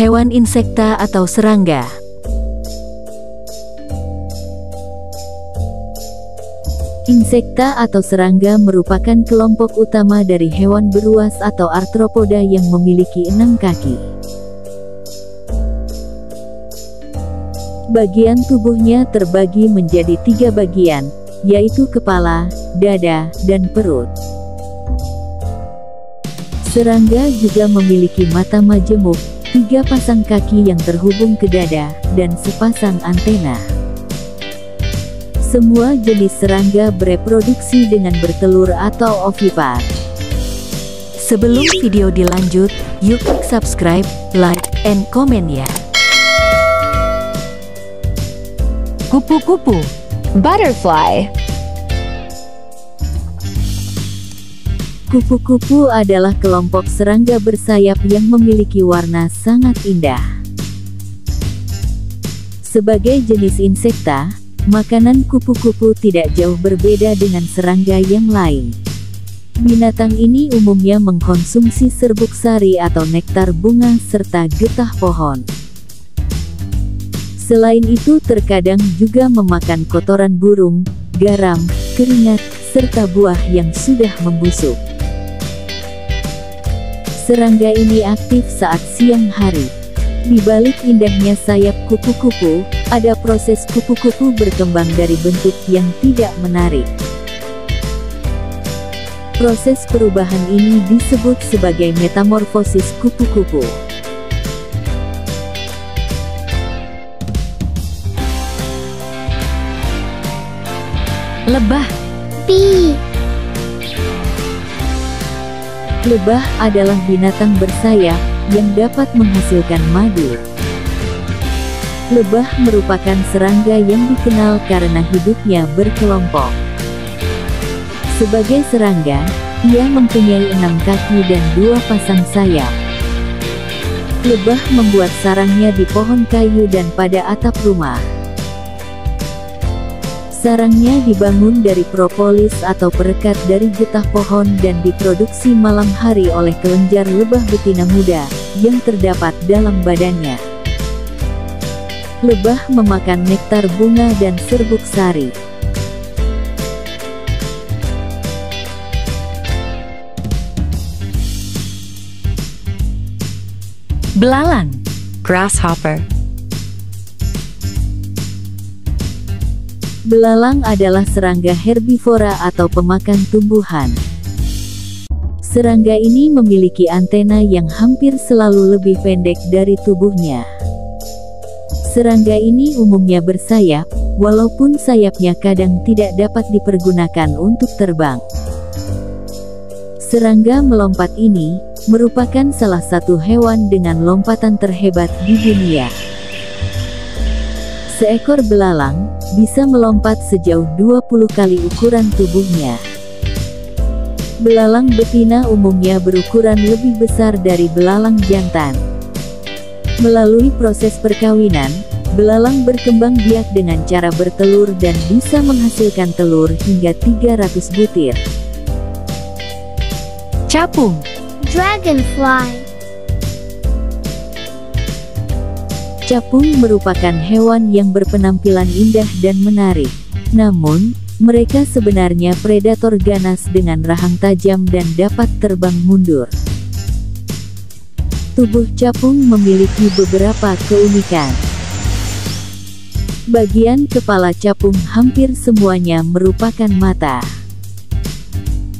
Hewan insekta atau serangga. Insekta atau serangga merupakan kelompok utama dari hewan beruas atau arthropoda yang memiliki 6 kaki. Bagian tubuhnya terbagi menjadi 3 bagian, yaitu kepala, dada, dan perut. Serangga juga memiliki mata majemuk, 3 pasang kaki yang terhubung ke dada, dan sepasang antena. Semua jenis serangga bereproduksi dengan bertelur atau ovipar. Sebelum video dilanjut, yuk klik subscribe, like, and comment ya. Kupu-kupu, butterfly. Kupu-kupu adalah kelompok serangga bersayap yang memiliki warna sangat indah. Sebagai jenis insekta, makanan kupu-kupu tidak jauh berbeda dengan serangga yang lain. Binatang ini umumnya mengkonsumsi serbuk sari atau nektar bunga serta getah pohon. Selain itu, terkadang juga memakan kotoran burung, garam, keringat, serta buah yang sudah membusuk. Serangga ini aktif saat siang hari. Di balik indahnya sayap kupu-kupu, ada proses kupu-kupu berkembang dari bentuk yang tidak menarik. Proses perubahan ini disebut sebagai metamorfosis kupu-kupu. Lebah. Lebah adalah binatang bersayap yang dapat menghasilkan madu. Lebah merupakan serangga yang dikenal karena hidupnya berkelompok. Sebagai serangga, ia mempunyai 6 kaki dan 2 pasang sayap. Lebah membuat sarangnya di pohon kayu dan pada atap rumah. Sarangnya dibangun dari propolis atau perekat dari getah pohon dan diproduksi malam hari oleh kelenjar lebah betina muda yang terdapat dalam badannya. Lebah memakan nektar bunga dan serbuk sari. Belalang, grasshopper. Belalang adalah serangga herbivora atau pemakan tumbuhan. Serangga ini memiliki antena yang hampir selalu lebih pendek dari tubuhnya. Serangga ini umumnya bersayap, walaupun sayapnya kadang tidak dapat dipergunakan untuk terbang. Serangga melompat ini merupakan salah satu hewan dengan lompatan terhebat di dunia. Seekor belalang bisa melompat sejauh 20 kali ukuran tubuhnya. Belalang betina umumnya berukuran lebih besar dari belalang jantan. Melalui proses perkawinan, belalang berkembang biak dengan cara bertelur dan bisa menghasilkan telur hingga 300 butir. Capung, dragonfly. Capung merupakan hewan yang berpenampilan indah dan menarik. Namun, mereka sebenarnya predator ganas dengan rahang tajam dan dapat terbang mundur. Tubuh capung memiliki beberapa keunikan. Bagian kepala capung hampir semuanya merupakan mata.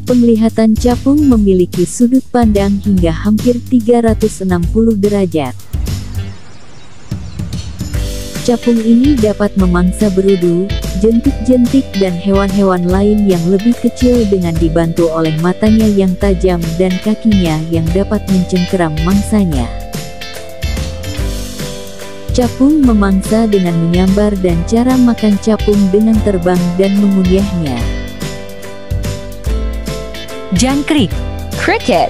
Penglihatan capung memiliki sudut pandang hingga hampir 360 derajat. Capung ini dapat memangsa berudu, jentik-jentik dan hewan-hewan lain yang lebih kecil dengan dibantu oleh matanya yang tajam dan kakinya yang dapat mencengkeram mangsanya. Capung memangsa dengan menyambar dan cara makan capung dengan terbang dan mengunyahnya. Jangkrik, cricket.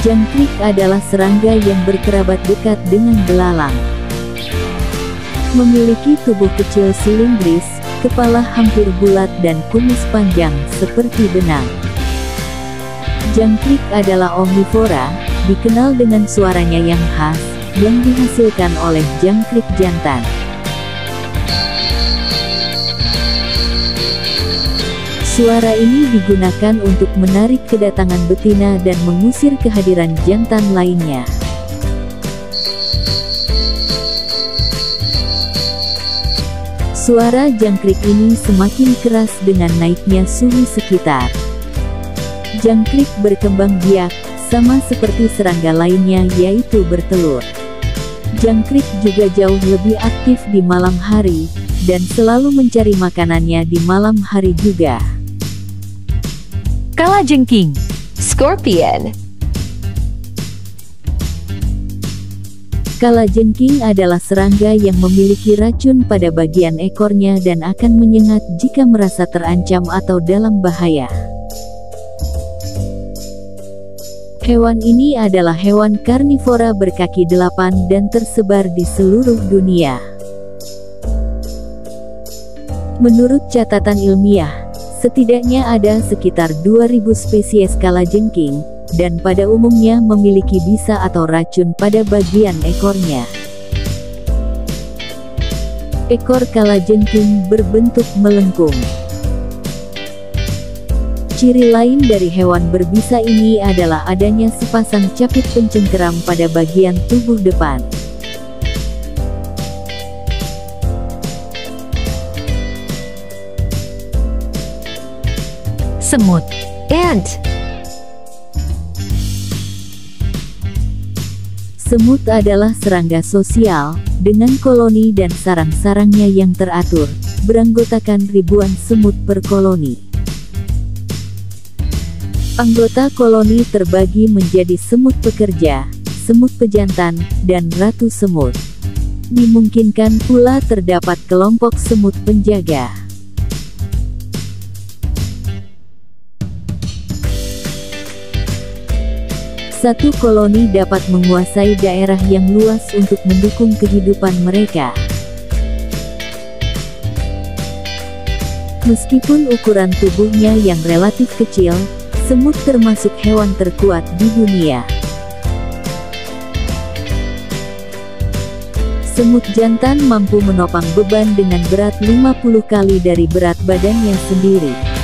Jangkrik adalah serangga yang berkerabat dekat dengan belalang. Memiliki tubuh kecil silindris, kepala hampir bulat dan kumis panjang seperti benang. Jangkrik adalah omnivora, dikenal dengan suaranya yang khas, yang dihasilkan oleh jangkrik jantan. Suara ini digunakan untuk menarik kedatangan betina dan mengusir kehadiran jantan lainnya. Suara jangkrik ini semakin keras dengan naiknya suhu sekitar. Jangkrik berkembang biak, sama seperti serangga lainnya yaitu bertelur. Jangkrik juga jauh lebih aktif di malam hari, dan selalu mencari makanannya di malam hari juga. Kala jengking, scorpion. Kala jengking adalah serangga yang memiliki racun pada bagian ekornya dan akan menyengat jika merasa terancam atau dalam bahaya. Hewan ini adalah hewan karnivora berkaki 8 dan tersebar di seluruh dunia. Menurut catatan ilmiah, setidaknya ada sekitar 2000 spesies kalajengking, dan pada umumnya memiliki bisa atau racun pada bagian ekornya. Ekor kalajengking berbentuk melengkung. Ciri lain dari hewan berbisa ini adalah adanya sepasang capit pencengkeram pada bagian tubuh depan. Semut, ant. Semut adalah serangga sosial, dengan koloni dan sarang-sarangnya yang teratur, beranggotakan ribuan semut per koloni. Anggota koloni terbagi menjadi semut pekerja, semut pejantan, dan ratu semut. Dimungkinkan pula terdapat kelompok semut penjaga. Satu koloni dapat menguasai daerah yang luas untuk mendukung kehidupan mereka. Meskipun ukuran tubuhnya yang relatif kecil, semut termasuk hewan terkuat di dunia. Semut jantan mampu menopang beban dengan berat 50 kali dari berat badannya sendiri.